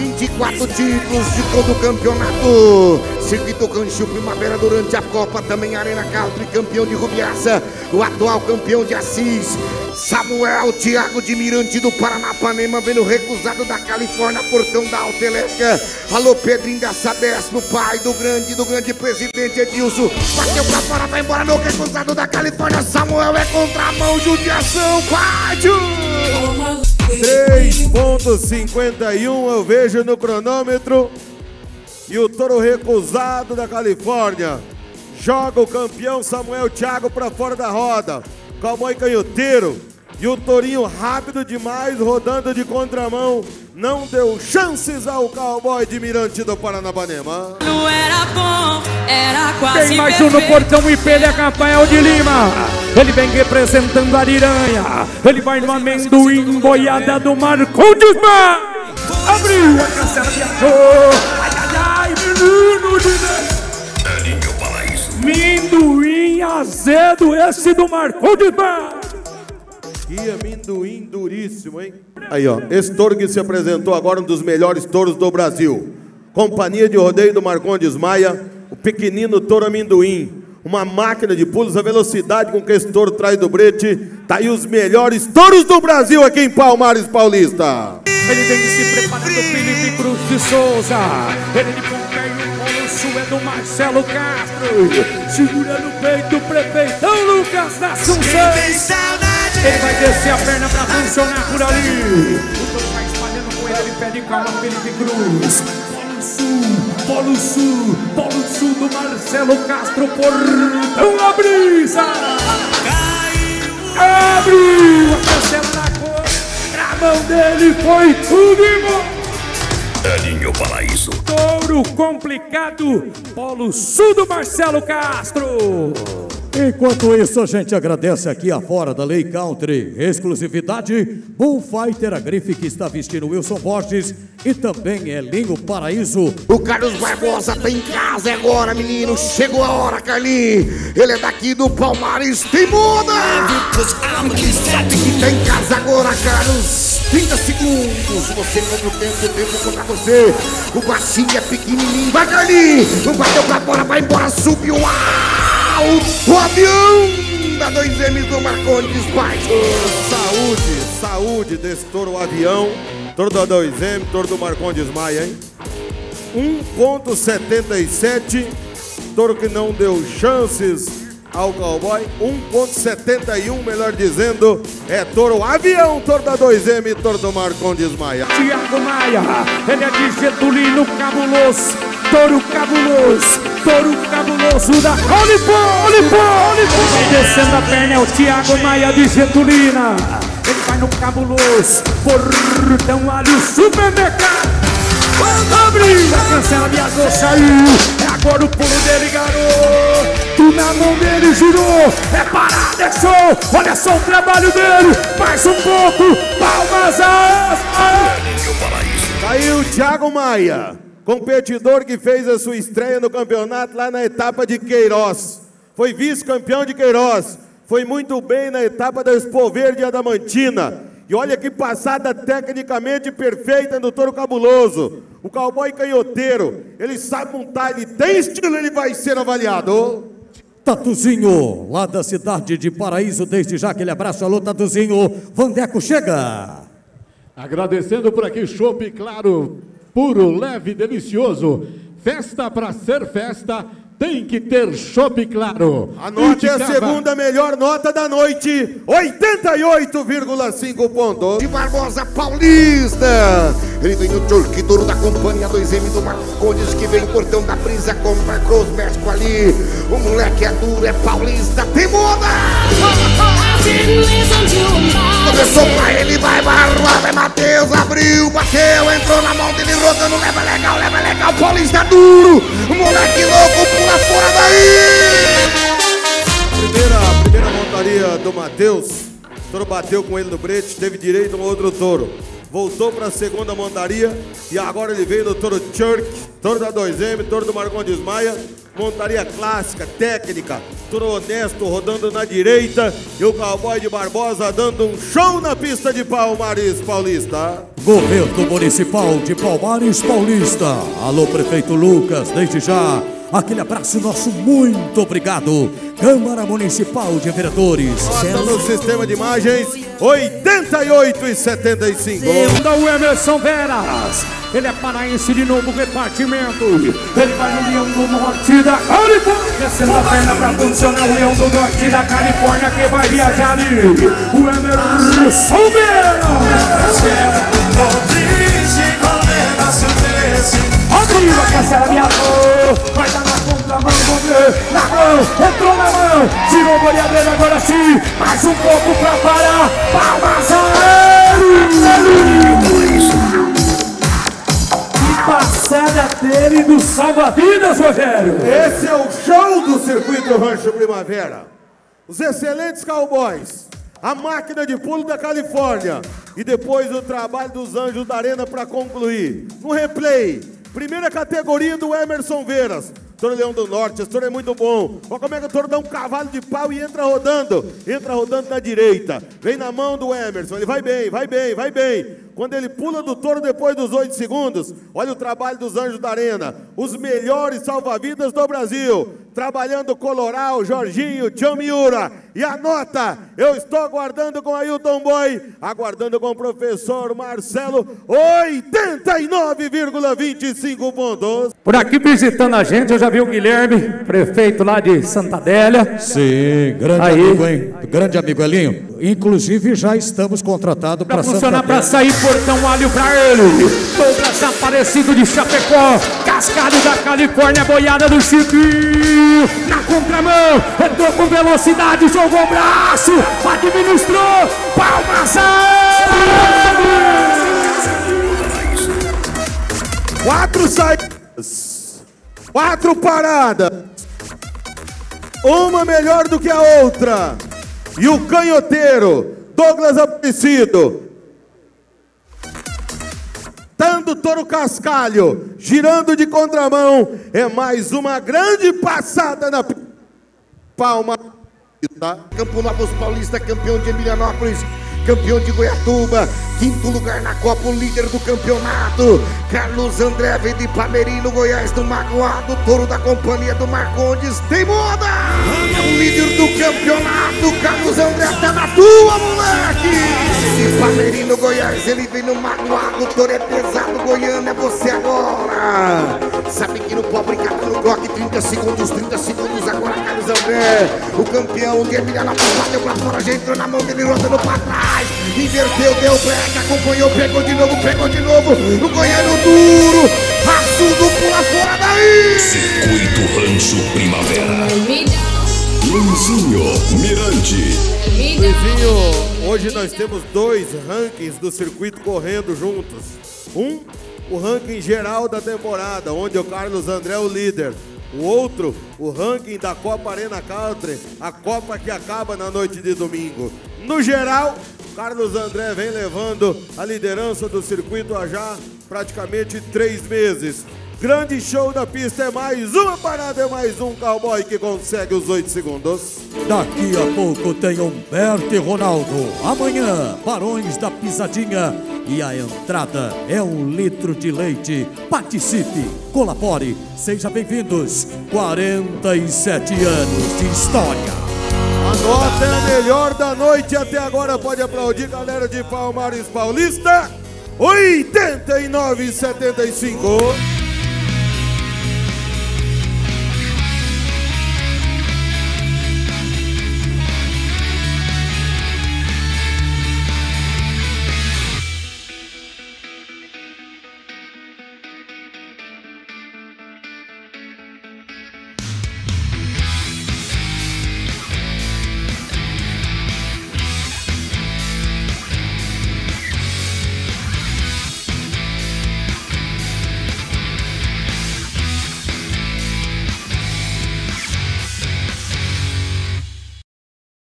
24 títulos de todo o campeonato. Circuito Rancho Primavera durante a Copa, também Arena Country, campeão de Rubiaça, o atual campeão de Assis. Samuel Thiago de Mirante do Paranapanema, vendo recusado da Califórnia, portão da Alteleca. Alô Pedrinho da Sabés, do pai do grande presidente Edilson. Bateu pra fora, vai embora no recusado da Califórnia. Samuel é contramão, judiação, vai, Ju! 3.51 eu vejo no cronômetro. E o touro recusado da Califórnia joga o campeão Samuel Thiago para fora da roda. Cowboy canhoteiro. E o tourinho rápido demais, rodando de contramão, não deu chances ao Cowboy de Mirante do Paranapanema. Não era bom, era quase. Tem mais um no portão e pelha, Rafael de Lima. Ele vem representando a Ariranha. Ele vai no amendoim, boiada do Marcondes Maia. Abriu a cancela, viajou. Ai, ai, ai, menino de Deus. Mendoim azedo esse do Marcondes Maia. Que amendoim duríssimo, hein? Aí, ó, esse touro que se apresentou agora, um dos melhores touros do Brasil. Companhia de rodeio do Marcondes Maia, o pequenino touro amendoim. Uma máquina de pulos, a velocidade com que esse touro traz do brete. Tá aí os melhores touros do Brasil aqui em Palmares Paulista. Ele vem se preparando, Felipe Cruz de Souza. Ele de Pompeia e o polo sul é do Marcelo Castro. Segura no peito o prefeitão Lucas Nascimento. Ele vai descer a perna pra funcionar por ali. O touro vai espalhando com ele, pede calma, Felipe Cruz. Polo Sul do Marcelo Castro, portão a brisa. Abriu a cancela da cor, a mão dele foi tudo e bom. Linho Paraíso. Touro complicado, Polo Sul do Marcelo Castro. Enquanto isso, a gente agradece aqui a Fora da Lei Country, exclusividade Bullfighter, a grife que está vestindo Wilson Borges e também é Linho Paraíso. O Carlos Barbosa tá em casa agora, menino, chegou a hora, Carlinhos. Ele é daqui do Palmares, tem muda! Tá em casa agora, Carlos, 30 segundos, você compra o tempo contra você. O baixinho é pequenininho, vai, Carlinhos, não bateu pra fora, vai embora, subiu, o avião da 2M do Marcondes Baixo. Saúde desse touro avião, touro da 2M, touro do Marcondes Maia, hein? 1.77, touro que não deu chances ao Cowboy. 1.71, melhor dizendo, é touro avião, touro da 2M, touro do Marcondes Maia. Thiago Maia, ele é de Getulina, cabuloso. Touro cabuloso da Califórnia. Vem descendo a perna, é o Thiago Maia de Getulina. Ele vai no cabuloso, portão ali o supermercado. Quando abriu, a cancela viajou, saiu. É agora o pulo dele, garoto. Na mão dele, girou. É parado, deixou. Olha só o trabalho dele. Mais um pouco, palmas a aspas. Saiu o Thiago Maia. Competidor que fez a sua estreia no campeonato lá na etapa de Queiroz. Foi vice-campeão de Queiroz. Foi muito bem na etapa da Expo Verde e Adamantina. E olha que passada tecnicamente perfeita do touro cabuloso. O Cowboy canhoteiro. Ele sabe montar, ele tem estilo, ele vai ser avaliado. Tatuzinho, lá da cidade de Paraíso, desde já aquele abraço. Alô, Tatuzinho. Vandeco chega. Agradecendo por aqui, Chopp Claro. Puro, leve, delicioso. Festa para ser festa, tem que ter Chopp Claro. Anote a segunda melhor nota da noite, 88,5 pontos. De Barbosa Paulista. Ele vem o Turque, touro da companhia 2M do Marcondes, que vem portão da brisa, compra Cruz, México ali. O moleque é duro, é paulista, tem moda. Começou pra ele, vai barroar, vai Mateus, abriu, bateu, entrou na mão dele, rodando, leva legal, paulista duro, moleque louco, pula fora daí! Primeira montaria do Mateus, o touro bateu com ele no brete, teve direito a um outro touro. Voltou para a segunda montaria e agora ele veio no touro Church, touro da 2M, touro do Marcondes Maia. montaria clássica, técnica, Tronesto rodando na direita e o Cowboy de Barbosa dando um show na pista de Palmares Paulista. Governo Municipal de Palmares Paulista, alô prefeito Lucas, desde já aquele abraço nosso, muito obrigado. Câmara Municipal de Vereadores. Bota no sistema de imagens, 88,75. Manda o Emerson Veras. Ele é paraense de novo, repartimento. Ele vai no Leão do Norte da Califórnia. Descendo a perna pra funcionar o Leão do Norte da Califórnia, que vai viajar ali. O Emerson Veras. Ativa, cancela, viador. Vai dar na ponta, mão, goleiro. Na mão, entrou na mão. Tirou o goleador, agora sim. Mais um pouco pra parar. Palmas, aéreos. Que passada dele do salva-vidas, Rogério. Esse é o show do Circuito Rancho Primavera. Os excelentes cowboys, a máquina de pulo da Califórnia e depois o trabalho dos anjos da arena pra concluir. No replay, primeira categoria do Emerson Veras. Toro Leão do Norte, esse toro é muito bom. Olha como é que o toro dá um cavalo de pau e entra rodando. Entra rodando na direita. Vem na mão do Emerson, ele vai bem, vai bem, vai bem. Quando ele pula do touro depois dos 8 segundos, olha o trabalho dos anjos da arena. Os melhores salva-vidas do Brasil. Trabalhando Coloral, Jorginho, Tchão Miura. E anota, eu estou aguardando com Ailton Boy, aguardando com o professor Marcelo, 89,25 pontos. Por aqui visitando a gente, eu já vi o Guilherme, prefeito lá de Santa Adélia. Sim, grande amigo, hein? Grande amigo Elinho. Inclusive já estamos contratados para funcionar, para sair Portão Alho para ele. Douglas Aparecido de Chapecó, Cascalho da Califórnia, boiada do Chiquinho. Na contramão, entrou com velocidade, jogou o braço, administrou, palmas aéreas. 4 saídas, 4 paradas, uma melhor do que a outra. E o canhoteiro, Douglas Aparecido, dando touro cascalho, girando de contramão, é mais uma grande passada na Palma. Campo Novos Paulista, campeão de Emilianópolis, campeão de Goiatuba, quinto lugar na Copa, o líder do campeonato, Carlos André vem de Pamerino Goiás, do Magoado, touro da companhia do Marcondes, tem moda! É o líder do campeonato, Carlos André tá na tua, moleque! De Pamerino Goiás, ele vem no Magoado, touro é pesado, Goiânia, é você agora! Sabe que não pode brincar pelo bloco, 30 segundos, agora Carlos André, o campeão de Emilianópolis, bateu pra fora, já entrou na mão dele, rodando pra trás, inverteu, deu break, acompanhou, pegou de novo, no goiano duro, raçudo, pula fora daí! Circuito Rancho Primavera. Luizinho, Mirante. Luizinho, hoje nós temos 2 rankings do circuito correndo juntos. Um, o ranking geral da temporada, onde o Carlos André é o líder. O outro, o ranking da Copa Arena Country, a Copa que acaba na noite de domingo. No geral, Carlos André vem levando a liderança do circuito há já praticamente 3 meses. Grande show da pista, é mais uma parada, é mais um cowboy que consegue os 8 segundos. Daqui a pouco tem Humberto e Ronaldo. Amanhã, Barões da Pisadinha. E a entrada é 1 litro de leite. Participe, colabore, seja bem-vindos. 47 anos de história. A nota é a melhor da noite até agora, pode aplaudir, galera de Palmares Paulista, 89,75.